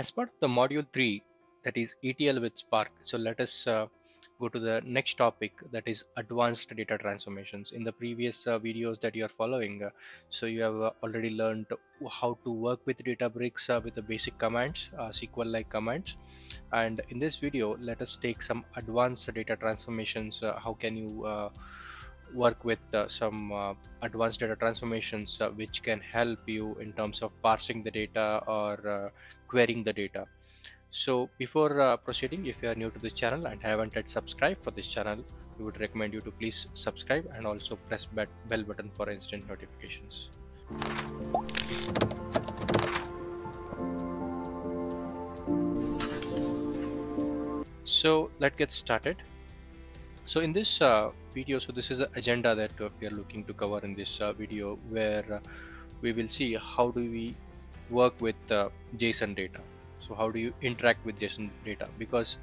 As part of the module 3, that is ETL with Spark, so let us go to the next topic, that is advanced data transformations. In the previous videos that you are following, so you have already learned how to work with Databricks with the basic commands, SQL-like commands. And in this video, let us take some advanced data transformations. How can you work with some advanced data transformations which can help you in terms of parsing the data or querying the data. So before proceeding, if you are new to this channel and haven't yet subscribed for this channel, we would recommend you to please subscribe and also press that bell button for instant notifications. So let's get started. So in this video, so this is the agenda that we are looking to cover in this video, where we will see how do we work with JSON data. So how do you interact with JSON data? Because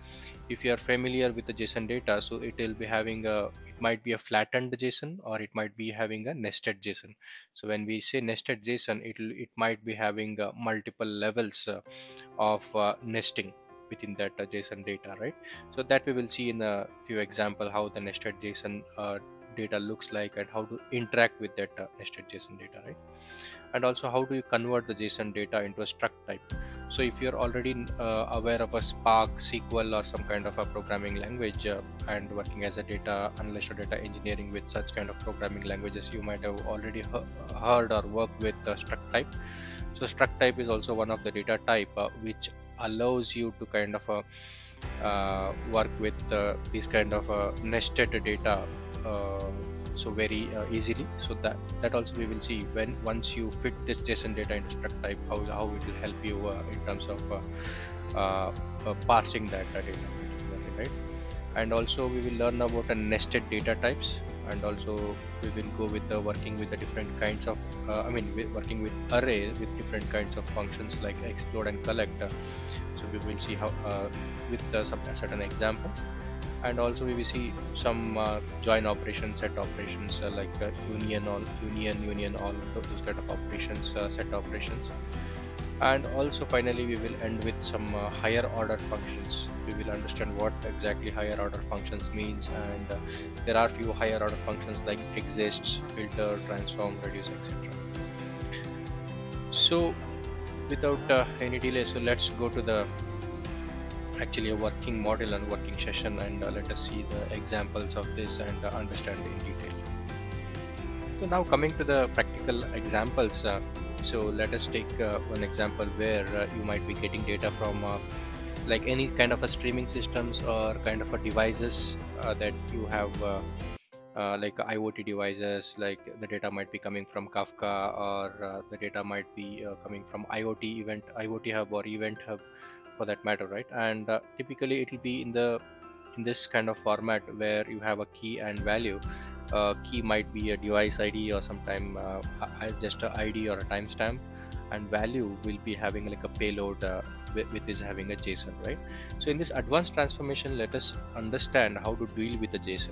if you are familiar with the JSON data, so it will be having a, it might be a flattened JSON or it might be having a nested JSON. So when we say nested JSON, it might be having multiple levels of nesting within that JSON data, right? So that we will see in a few examples how the nested JSON data looks like and how to interact with that nested JSON data, right? And also how do you convert the JSON data into a struct type. So if you're already aware of a Spark, SQL or some kind of a programming language and working as a data analyst or data engineering with such kind of programming languages, you might have already heard or worked with struct type. So struct type is also one of the data type which allows you to kind of work with these kind of nested data so very easily. So that also we will see when once you fit this JSON data into struct type, how it will help you in terms of parsing that data, right? And also we will learn about nested data types, and also we will go with the working with the different kinds of working with arrays with different kinds of functions like explode and collect. So we will see how with some certain examples, and also we will see some join operations, set operations like union all those kind of operations, set operations. And also finally we will end with some higher order functions. We will understand what exactly higher order functions means, and there are few higher order functions like exists, filter, transform, reduce, etc. So without any delay, so let's go to the actually a working model and working session, and let us see the examples of this and understand in detail. So now coming to the practical examples, so let us take one example where you might be getting data from like any kind of a streaming systems or kind of a devices that you have like IoT devices, like the data might be coming from Kafka, or the data might be coming from IoT hub or event hub for that matter, right? And typically it will be in this kind of format where you have a key and value. Key might be a device ID or sometime just a ID or a timestamp, and value will be having like a payload which is having a JSON, right? So in this advanced transformation, let us understand how to deal with the JSON.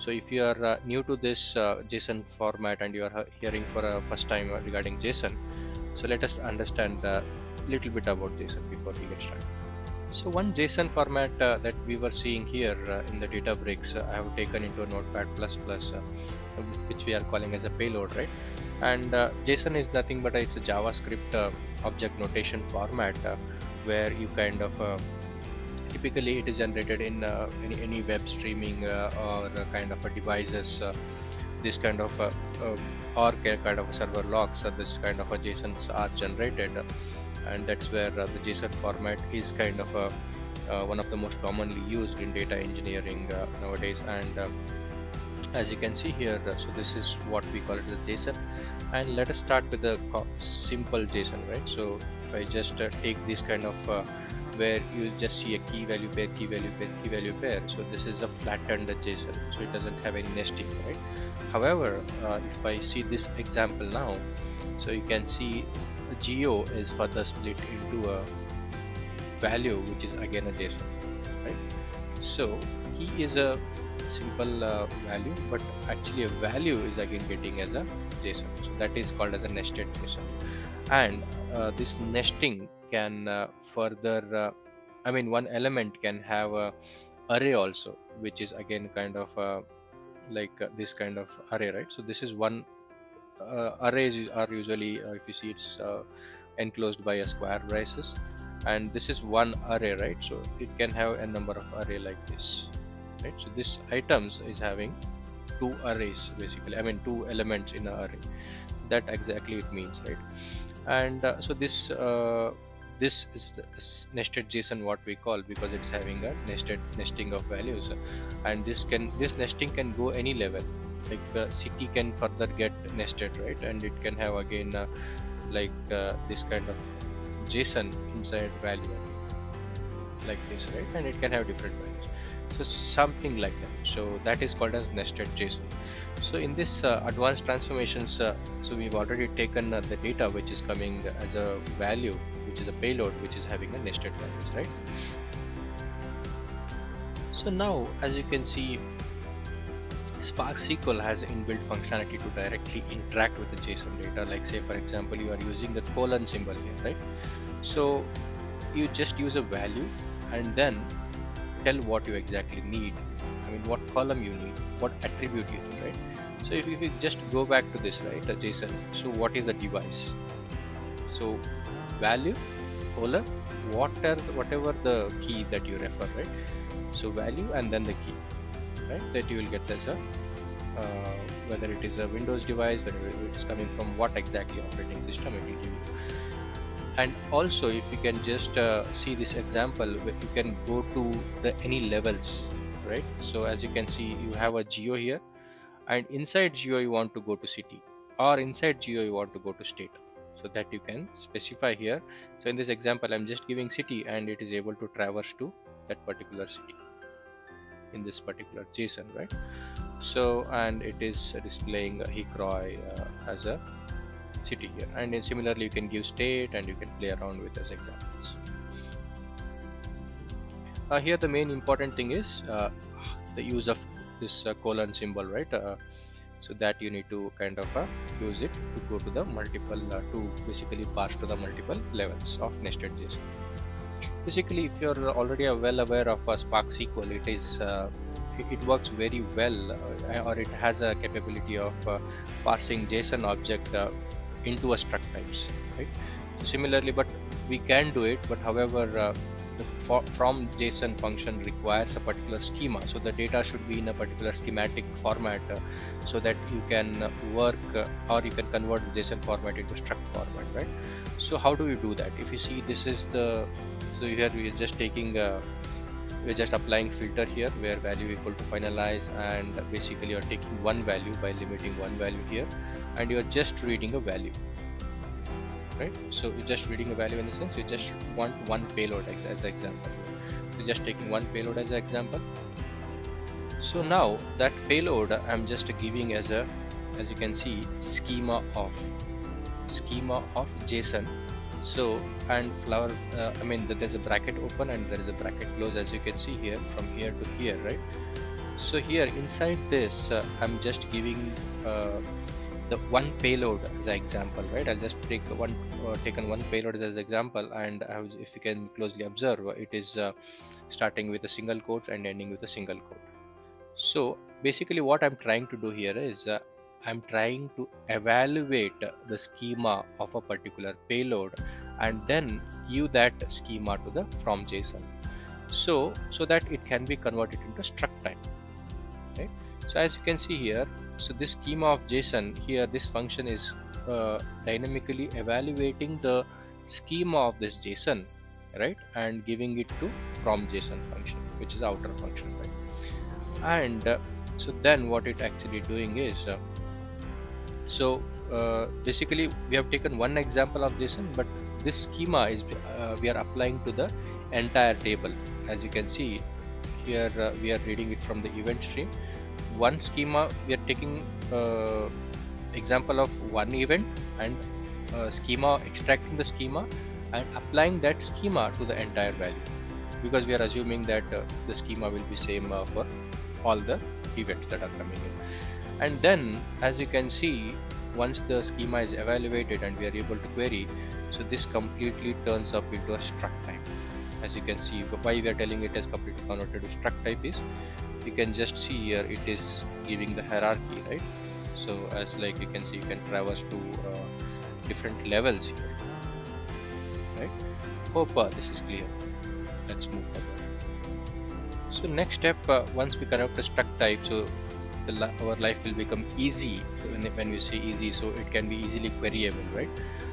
So if you are new to this JSON format and you are hearing for a first time regarding JSON, so let us understand a little bit about JSON before we get started. So one JSON format that we were seeing here in the Databricks, I have taken into a Notepad++, which we are calling as a payload, right? And JSON is nothing but it's a JavaScript object notation format where you kind of typically it is generated in any web streaming or kind of a devices, this kind of or kind of a server logs, this kind of a JSONs are generated. And that's where the JSON format is kind of a, one of the most commonly used in data engineering nowadays. And as you can see here, so this is what we call it as JSON. And let us start with the simple JSON, right? So if I just take this kind of where you just see a key value pair, key value pair, key value pair. So this is a flattened JSON, so it doesn't have any nesting, right? However, if I see this example now, so you can see geo is further split into a value which is again a JSON, right? So key is a simple value, but actually a value is again getting as a JSON, so that is called as a nested JSON. And this nesting can one element can have a array also, which is again kind of this kind of array, right? So this is one arrays are usually if you see, it's enclosed by a square braces, and this is one array, right? So it can have a number of array like this, right? So this items is having two arrays basically, two elements in an array. That exactly it means, right? And so this this is the nested JSON what we call, because it's having a nesting of values, and this nesting can go any level, like city can further get nested, right? And it can have again this kind of JSON inside value like this, right? And it can have different values, so something like that. So that is called as nested JSON. So in this advanced transformations, so we've already taken the data which is coming as a value, which is a payload, which is having a nested values, right? So now, as you can see, Spark SQL has inbuilt functionality to directly interact with the JSON data. Like say, for example, you are using the colon symbol here, right? So you just use a value and then tell what you exactly need. What column you need, what attribute you need, right? So if you just go back to this, right, JSON. So what is the device? So value colon, whatever the key that you refer, right? So value and then the key, right? That you will get as a whether it is a Windows device, whether it is coming from what exactly operating system, it will give you. And also, if you can just see this example, you can go to the any levels, right? So as you can see, you have a geo here, and inside geo you want to go to city, or inside geo you want to go to state, so that you can specify here. So in this example, I'm just giving city, and it is able to traverse to that particular city in this particular JSON, right? So, and it is displaying Hikroy as a city here, and then similarly you can give state, and you can play around with those examples. Here the main important thing is the use of this colon symbol, right? So that you need to kind of use it to go to the multiple to basically parse to the multiple levels of nested JSON. Basically, if you're already well aware of Spark SQL, it is it works very well, or it has a capability of parsing JSON object into a struct types, right? So similarly, but we can do it, but however, from JSON function requires a particular schema, so the data should be in a particular schematic format, so that you can work or you can convert the JSON format into struct format, right? So how do you do that? If you see, this is the, so here we are just taking we're just applying filter here, where value equal to finalize, and basically you're taking one value by limiting one value here, and you're just reading a value, right? So you're just reading a value, in the sense you just want one payload as an example. You're just taking one payload as an example. So now that payload I'm just giving as a, as you can see, schema of JSON. So and flower, there's a bracket open and there is a bracket close, as you can see here, from here to here, right? So here inside this I'm just giving the one payload as an example, right? I'll just take one taken one payload as an example, and if you can closely observe, it is starting with a single quote and ending with a single quote. So basically what I'm trying to do here is I'm trying to evaluate the schema of a particular payload, and then give that schema to the from JSON, so that it can be converted into struct type, right? So as you can see here, so this schema of JSON here, this function is dynamically evaluating the schema of this JSON, right, and giving it to from JSON function, which is outer function, right? And so then what it actually doing is basically we have taken one example of JSON, but this schema is we are applying to the entire table. As you can see here, we are reading it from the event stream. One schema, we are taking example of one event and schema, extracting the schema and applying that schema to the entire value, because we are assuming that the schema will be same for all the events that are coming in. And then as you can see, once the schema is evaluated and we are able to query, So this completely turns up into a struct type. As you can see, why we are telling it is completely converted to struct type is, you can just see here it is giving the hierarchy, right? So as like you can see, you can traverse to different levels here, right? Hope this is clear. Let's move on. So next step, once we connect the struct type, so our life will become easy. So when we say easy, so it can be easily queryable, right?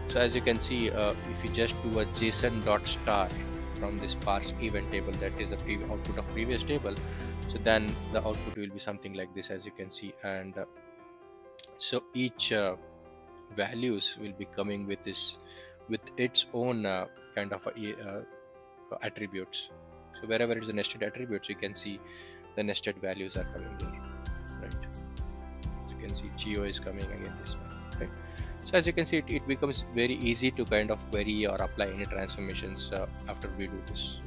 So as you can see, if you just do a JSON.star from this parse event table, that is the output of previous table, so then the output will be something like this, as you can see. And so each values will be coming with this, with its own kind of attributes. So wherever it's a nested attributes, you can see the nested values are coming here, right? You can see geo is coming again this one, right? So as you can see, it becomes very easy to kind of query or apply any transformations after we do this.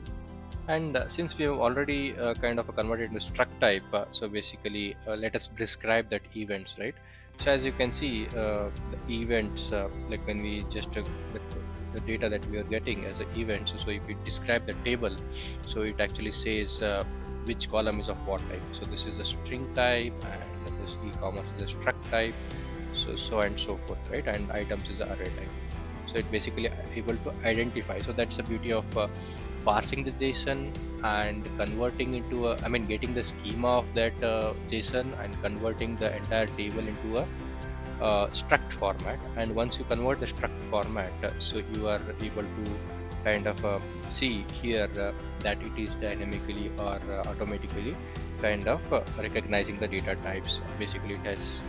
And since we have already kind of converted into struct type, so basically let us describe that events, right? So as you can see, the events, like when we just took the data that we are getting as an event, so if we describe the table, so it actually says which column is of what type. So this is a string type, and this e-commerce is a struct type, so and so forth, right? And items is an array type. So it basically able to identify. So that's the beauty of parsing the JSON and converting into a, I mean, getting the schema of that JSON and converting the entire table into a struct format. And once you convert the struct format, so you are able to kind of see here that it is dynamically or automatically kind of recognizing the data types. Basically, it has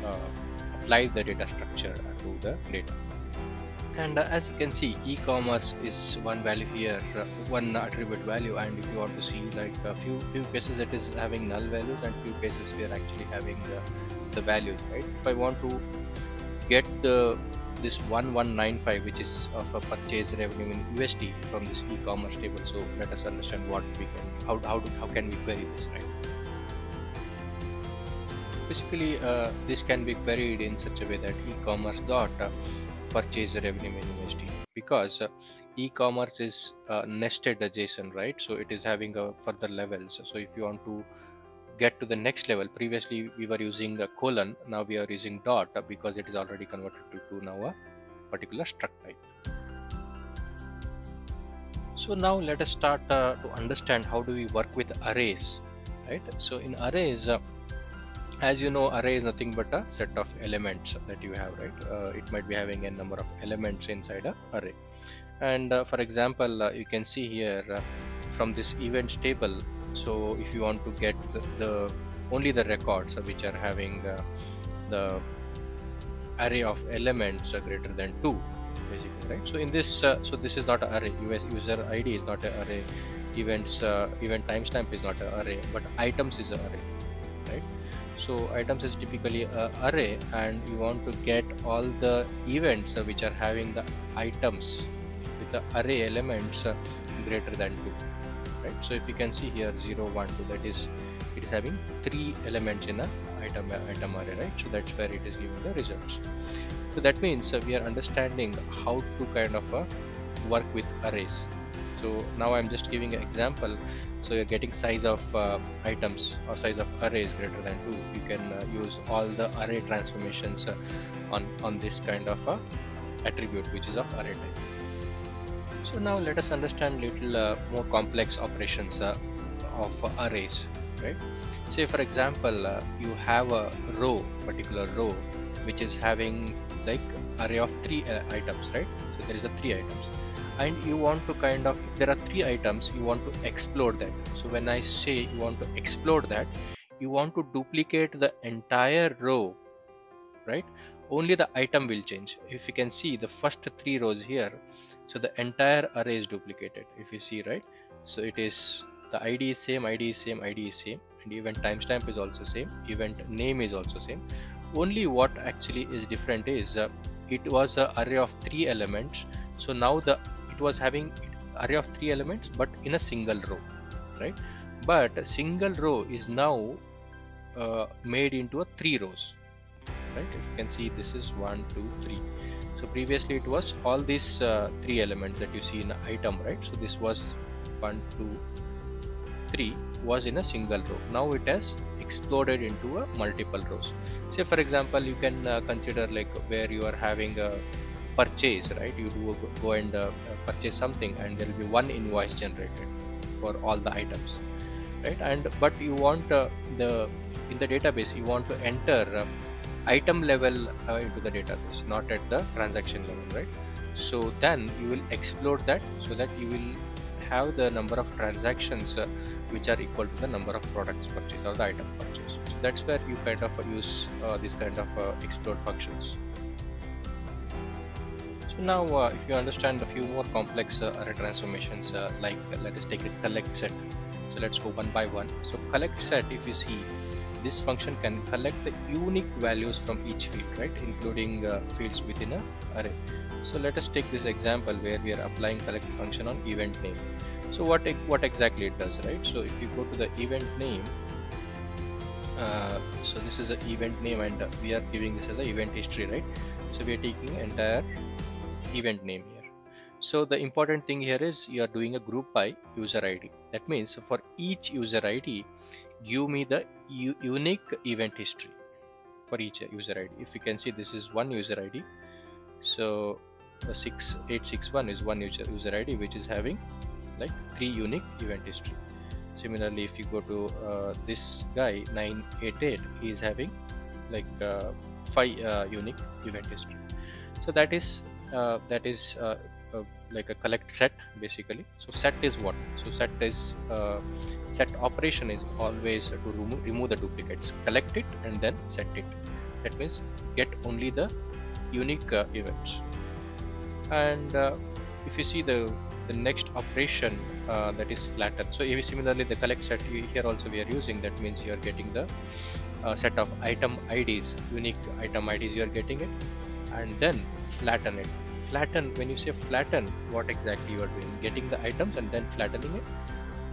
applied the data structure to the data. And as you can see, e-commerce is one value here, one attribute value. And if you want to see, like a few cases it is having null values, and few cases we are actually having the values, right? If I want to get this 1195, which is of a purchase revenue in USD from this e-commerce table, so let us understand what we can, how can we query this, right? Basically, this can be queried in such a way that e-commerce dot purchase revenue in USD, because e-commerce is nested JSON, right? So it is having further levels. So if you want to get to the next level, previously we were using a colon, now we are using dot, because it is already converted to now a particular struct type. So now let us start to understand how do we work with arrays, right? So in arrays, as you know, array is nothing but a set of elements that you have, right? It might be having a number of elements inside a array. And for example, you can see here from this events table, so if you want to get the only the records which are having the array of elements greater than 2, basically, right? So in this, so this is not an array. User ID is not an array. Events event timestamp is not an array, but items is an array. So items is typically an array, and you want to get all the events which are having the items with the array elements greater than 2, right? So if you can see here 0, 1, 2, that is, it is having 3 elements in a item array, right? So that's where it is giving the results. So that means we are understanding how to kind of work with arrays. So now I'm just giving an example. So you're getting size of items or size of arrays greater than 2. You can use all the array transformations on this kind of attribute, which is of array type. So now let us understand little more complex operations of arrays, right? Say for example, you have a row, particular row, which is having like array of 3 items, right? So there is a 3 items. And you want to kind of, there are 3 items, you want to explode that. So when I say you want to explode that, you want to duplicate the entire row, right? Only the item will change. If you can see the first 3 rows here, so the entire array is duplicated, if you see, right? So it is, the ID is same, ID is same, ID is same, and event timestamp is also same, event name is also same. Only what actually is different is it was an array of 3 elements, so now the it was having array of 3 elements but in a single row, right? But a single row is now made into a 3 rows, right? If you can see, this is 1, 2, 3. So previously it was all these three elements that you see in an item, right? So this was 1, 2, 3 was in a single row. Now it has exploded into a multiple rows. Say for example, you can consider like where you are having a purchase, right? You do go and purchase something, and there will be one invoice generated for all the items, right? And but you want in the database you want to enter item level into the database, not at the transaction level, right? So then you will explode that, so that you will have the number of transactions which are equal to the number of products purchased or the item purchased. So that's where you kind of use this kind of explode functions. So now if you understand a few more complex array transformations, like let us take a collect set. So let's go one by one. So collect set, if you see, this function can collect the unique values from each field, right, including fields within an array. So let us take this example where we are applying collect function on event name. So what exactly it does, right? So if you go to the event name, so this is an event name, and we are giving this as an event history, right? So we are taking entire event name here. So the important thing here is you are doing a group by user ID. That means for each user ID, give me the unique event history for each user ID. If you can see, this is one user ID. So 6861 is one user ID which is having like 3 unique event history. Similarly, if you go to this guy 988, he is having like 5 unique event history. So that is like a collect set basically. So set is what? So set is set operation is always to remove the duplicates, collect it and then set it. That means get only the unique events. And if you see the next operation, that is flatten. So similarly the collect set here also we are using. That means you are getting the set of item IDs, unique item IDs you are getting it, and then flatten it. Flatten, when you say flatten, what exactly you are doing? Getting the items and then flattening it,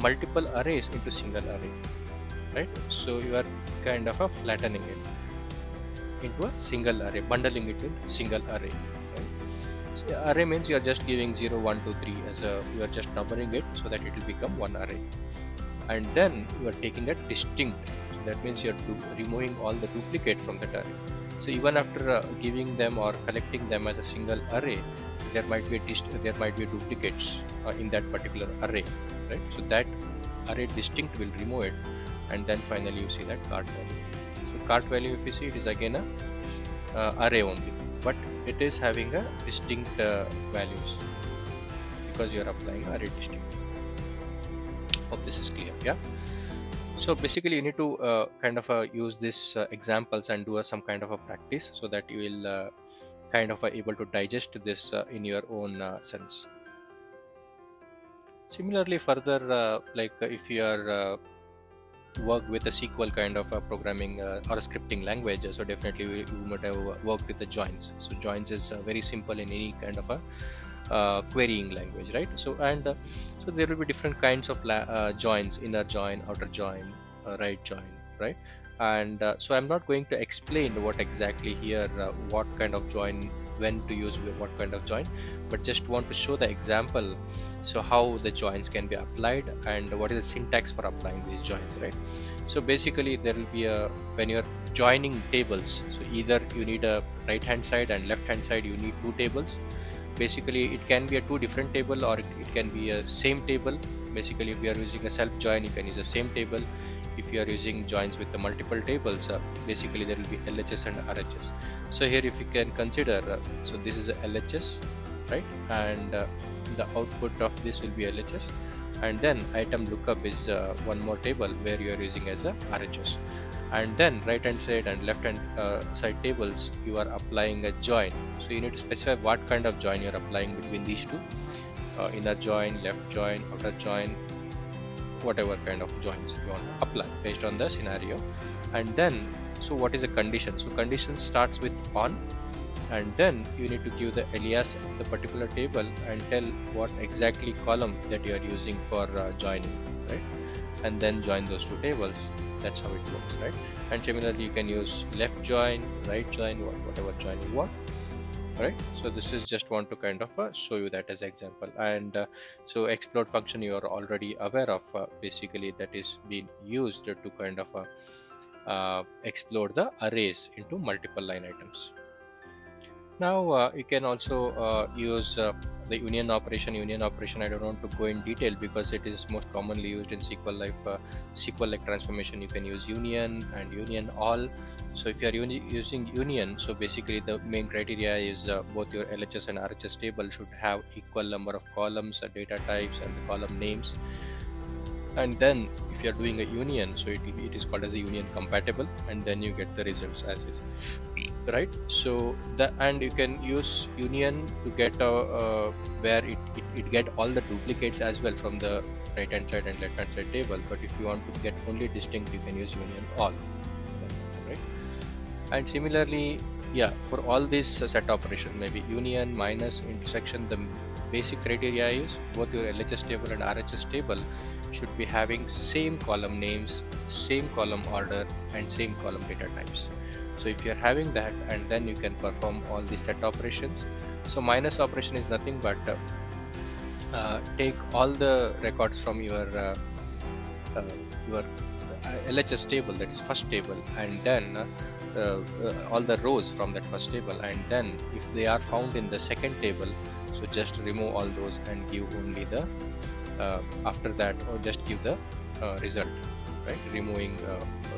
multiple arrays into single array, right? So you are kind of flattening it into a single array, bundling it in single array, right? So array means you are just giving 0, 1, 2, 3 as a, you are just numbering it so that it will become one array, and then you are taking a distinct. So that means you are removing all the duplicate from that array. So even after giving them or collecting them as a single array, there might be duplicates in that particular array, right? So that array distinct will remove it, and then finally you see that cart value. So cart value, if you see, it is again a array only, but it is having a distinct values because you are applying array distinct. Hope this is clear, yeah. So basically you need to kind of use these examples and do some kind of a practice, so that you will kind of able to digest this in your own sense. Similarly further, like if you are work with a SQL kind of programming or a scripting language, so definitely you might have worked with the joins. So joins is very simple in any kind of a querying language, right? So and so there will be different kinds of joins: inner join, outer join, right join, right? And so I'm not going to explain what exactly here, what kind of join, when to use what kind of join, but just want to show the example, so how the joins can be applied and what is the syntax for applying these joins, right? So basically there will be a, when you're joining tables, so either you need a right hand side and left hand side, you need two tables. Basically it can be a two different table, or it can be a same table. Basically if you are using a self join, you can use the same table. If you are using joins with the multiple tables, basically there will be LHS and RHS. So here if you can consider, so this is a LHS, right? And the output of this will be LHS, and then item lookup is one more table where you are using as a RHS. And then right hand side and left hand side tables, you are applying a join. So you need to specify what kind of join you're applying between these two, inner join, left join, outer join, whatever kind of joins you want to apply based on the scenario. And then, so what is a condition? So condition starts with on, and then you need to give the alias of the particular table and tell what exactly column that you are using for joining, right? and then join those two tables. That's how it works, right? And similarly, you can use left join, right join, whatever join you want, right? So this is just want to kind of show you that as example. And so explode function you are already aware of, basically that is being used to kind of explode the arrays into multiple line items. Now you can also use the union operation. I don't want to go in detail because it is most commonly used in SQL-like transformation. You can use union and union all. So if you are using union, so basically the main criteria is both your LHS and RHS table should have equal number of columns, data types, and the column names. And then if you are doing a union, so it is called as a union compatible, and then you get the results as is, right? So and you can use union to get where it get all the duplicates as well from the right hand side and left hand side table. But if you want to get only distinct, you can use union all, right? And similarly, yeah, for all this set operation, maybe union minus intersection, the basic criteria is both your LHS table and RHS table should be having same column names, same column order, and same column data types. So if you're having that, and then you can perform all the set operations. So minus operation is nothing but take all the records from your LHS table, that is first table, and then all the rows from that first table, and then if they are found in the second table, so just remove all those and give only the after that, or just give the result, right? Removing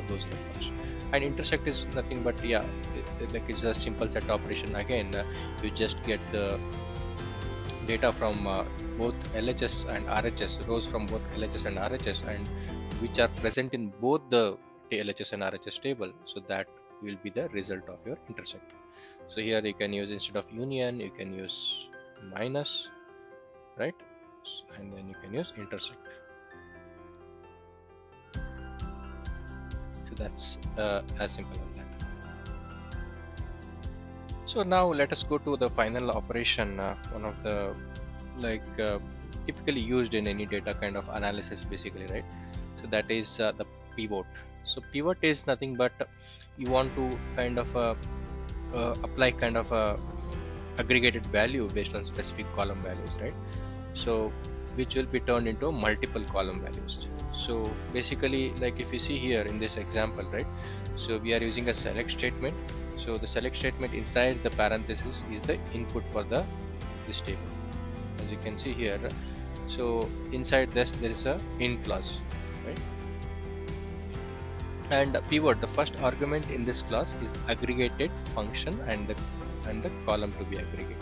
those records. And intersect is nothing but, yeah, like it's a simple set operation. Again, you just get the data from both LHS and RHS, rows from both LHS and RHS, and which are present in both the LHS and RHS table. So that will be the result of your intersect. So here you can use, instead of union, you can use minus, right? And then you can use intersect. So that's as simple as that. So now let us go to the final operation, one of the typically used in any data kind of analysis, basically, right? So that is the pivot. So pivot is nothing but you want to kind of apply kind of a aggregated value based on specific column values, right? So which will be turned into multiple column values. So basically, like if you see here in this example, right, so we are using a select statement. So the select statement inside the parenthesis is the input for this table, as you can see here. So inside this there is a in clause, right? And pivot, the first argument in this clause is aggregated function, and the column to be aggregated.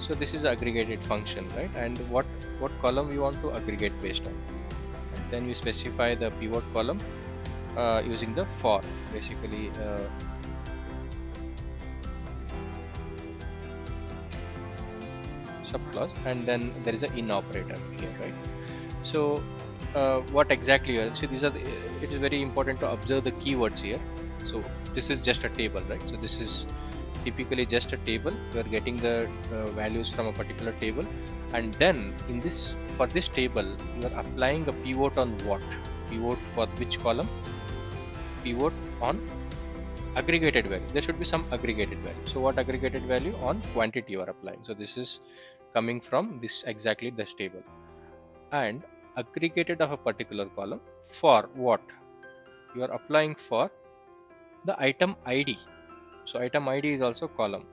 So this is aggregated function, right? And what column we want to aggregate based on, and then we specify the pivot column using the for, basically subclause, and then there is an in operator here, right? So what exactly, see, these are the, it is very important to observe the keywords here. So this is just a table, right? So this is typically just a table. You are getting the values from a particular table, and then in this, for this table, you are applying a pivot on what? Pivot for which column? Pivot on aggregated value. There should be some aggregated value. So what aggregated value? On quantity you are applying. So this is coming from this, exactly this table, and aggregated of a particular column. For what? You are applying for the item ID. So item ID is also column,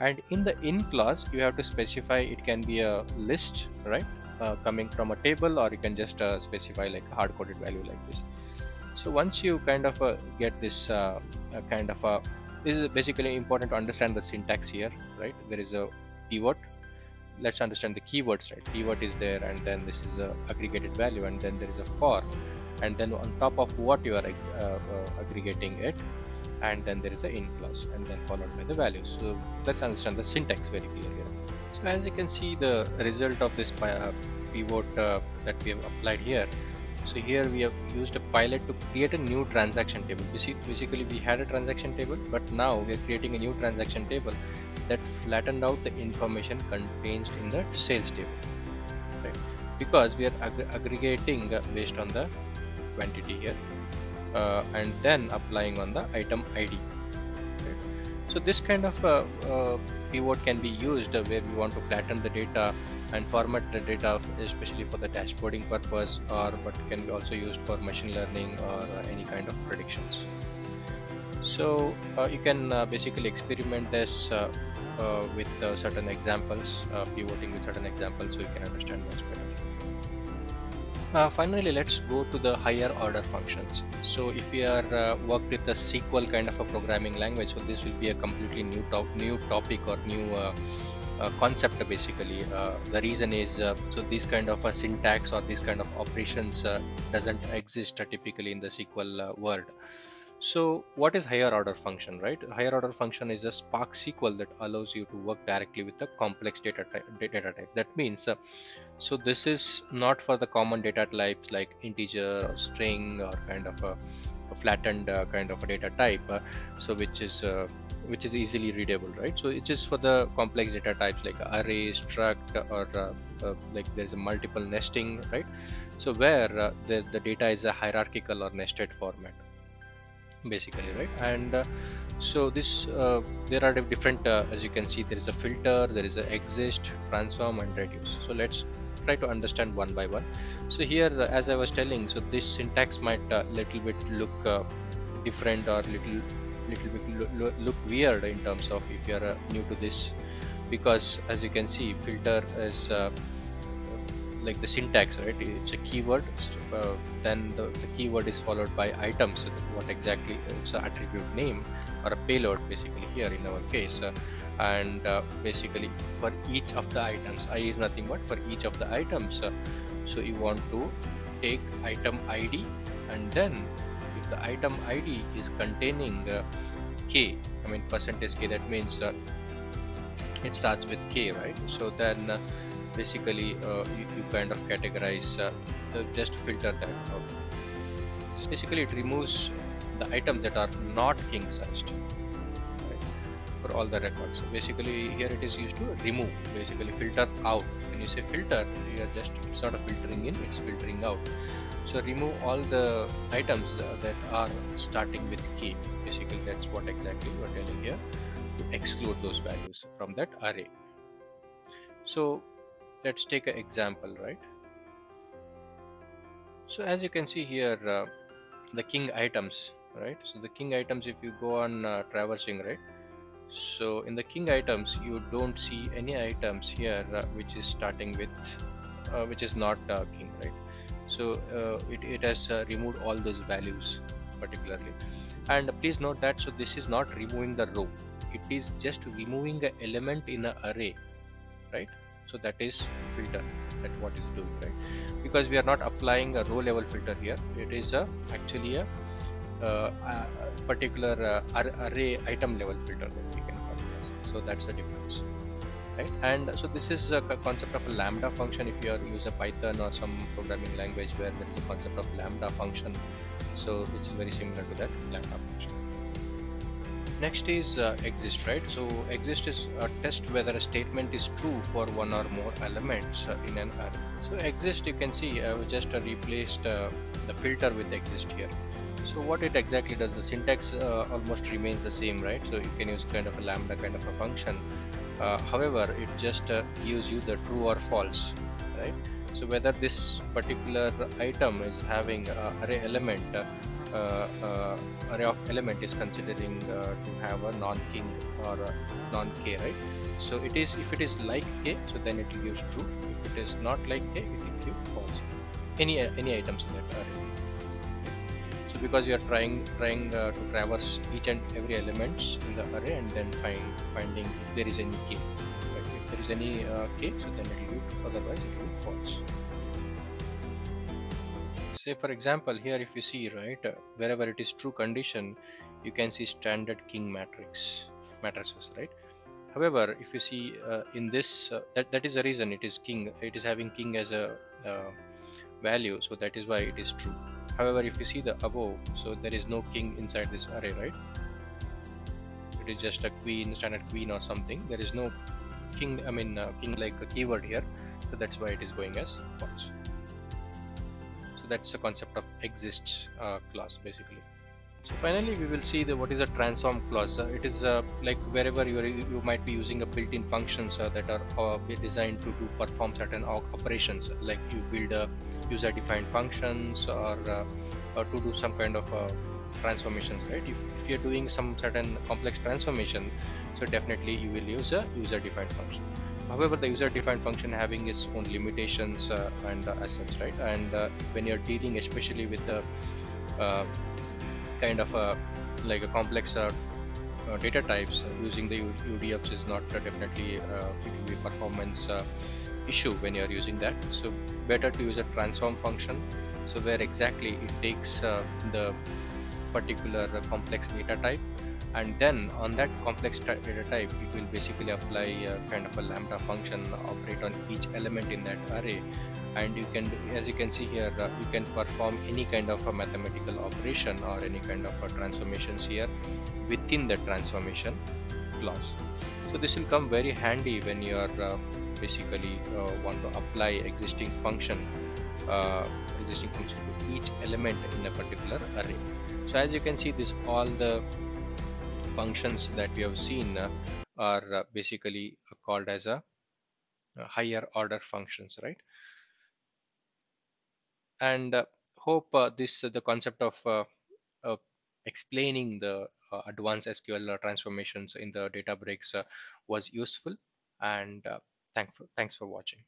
and in the in clause you have to specify, it can be a list, right, coming from a table, or you can just specify like a hard-coded value like this. So once you kind of get this this is basically important to understand the syntax here, right? There is a pivot. Let's understand the keywords, right? Pivot is there, and then this is a aggregated value, and then there is a for, and then on top of what you are aggregating it, and then there is a in clause, and then followed by the values. So let's understand the syntax very clearly here. So as you can see, the result of this pivot that we have applied here. So here we have used a pilot to create a new transaction table. You see, basically we had a transaction table, but now we are creating a new transaction table that flattened out the information contained in the sales table, right? Because we are aggregating based on the quantity here, and then applying on the item ID. Right? So this kind of pivot can be used where we want to flatten the data and format the data, especially for the dashboarding purpose, or but can be also used for machine learning or any kind of predictions. So you can basically experiment this with certain examples, pivoting with certain examples, so you can understand much better. Finally, let's go to the higher order functions. So if you are worked with a SQL kind of a programming language, so this will be a completely new topic or new concept basically. The reason is so this kind of a syntax or this kind of operations doesn't exist typically in the SQL world. So what is higher order function, right? Higher order function is a Spark SQL that allows you to work directly with the complex data type. That means so this is not for the common data types like integer or string or kind of a flattened kind of a data type, so which is easily readable, right? So it is for the complex data types like array, struct, or like there's a multiple nesting, right? So where the data is a hierarchical or nested format basically, right? And so this there are different, as you can see, there is a filter, there is a exist, transform, and reduce. So let's try to understand one by one. So here, as I was telling, so this syntax might little bit look different or little bit look weird in terms of if you are new to this, because as you can see, filter is like the syntax, right? It's a keyword, then the keyword is followed by items. So what exactly? It's an attribute name or a payload basically here in our case, and basically for each of the items, I is nothing but for each of the items, so you want to take item ID, and then if the item ID is containing K, I mean %K, that means it starts with K, right? So then basically you kind of categorize, just filter that out. So basically it removes the items that are not king sized, right, for all the records. So basically here it is used to remove, basically filter out. When you say filter, you are just, it's not a filtering in, it's filtering out. So remove all the items that are starting with key. Basically that's what exactly we are telling here, to exclude those values from that array. So let's take an example, right? So as you can see here, the king items, right? So the king items, if you go on traversing, right? So in the king items, you don't see any items here which is starting with, which is not king, right? So it has removed all those values particularly. And please note that, so this is not removing the row. It is just removing an element in an array, right? So that is filter, that what is doing, right? Because we are not applying a row level filter here. It is actually a particular array item level filter that we can call it as. So that's the difference, right? And so this is a concept of a lambda function. If you are use a Python or some programming language where there is a concept of lambda function, so it's very similar to that lambda function. Next is exist, right? So exist is a test whether a statement is true for one or more elements in an array. So exist, you can see I have just replaced the filter with exist here. So what it exactly does, the syntax almost remains the same, right? So you can use kind of a lambda kind of a function. However, it just gives you the true or false, right? So whether this particular item is having array element, array of element is considering to have a non-king or non-k, right? So it is, if it is like k, so then it will use true. If it is not like k, it will give false. Any items in that array. So because you are trying to traverse each and every elements in the array and then finding if there is any k. Right? If there is any k, so then it will give true. Otherwise, it will false. Say for example here, if you see, right, wherever it is true condition, you can see standard king matrices, right? However, if you see in this, that is the reason it is king, it is having king as a value, so that is why it is true. However, if you see the above, so there is no king inside this array, right? It is just a queen, standard queen or something. There is no king, I mean king like a keyword here, so that's why it is going as false. So that's the concept of exists clause basically. So finally we will see the what is a transform clause. It is like wherever you might be using a built-in functions that are designed to perform certain operations, like you build a user-defined functions or to do some kind of transformations, right? If you're doing some certain complex transformation, so definitely you will use a user-defined function. However, the user-defined function having its own limitations and assets, right? And when you're dealing especially with the kind of like a complex data types, using the UDFs is not definitely it will be performance issue when you're using that. So better to use a transform function, so where exactly it takes the particular complex data type, and then on that complex data type it will basically apply kind of a lambda function, operate on each element in that array, and you can, as you can see here, you can perform any kind of a mathematical operation or any kind of a transformations here within the transformation clause. So this will come very handy when you are basically want to apply existing function to each element in a particular array. So as you can see, this all the functions that we have seen are basically called as a higher order functions, right? And hope the concept of explaining the advanced SQL transformations in the Databricks was useful, and thanks for watching.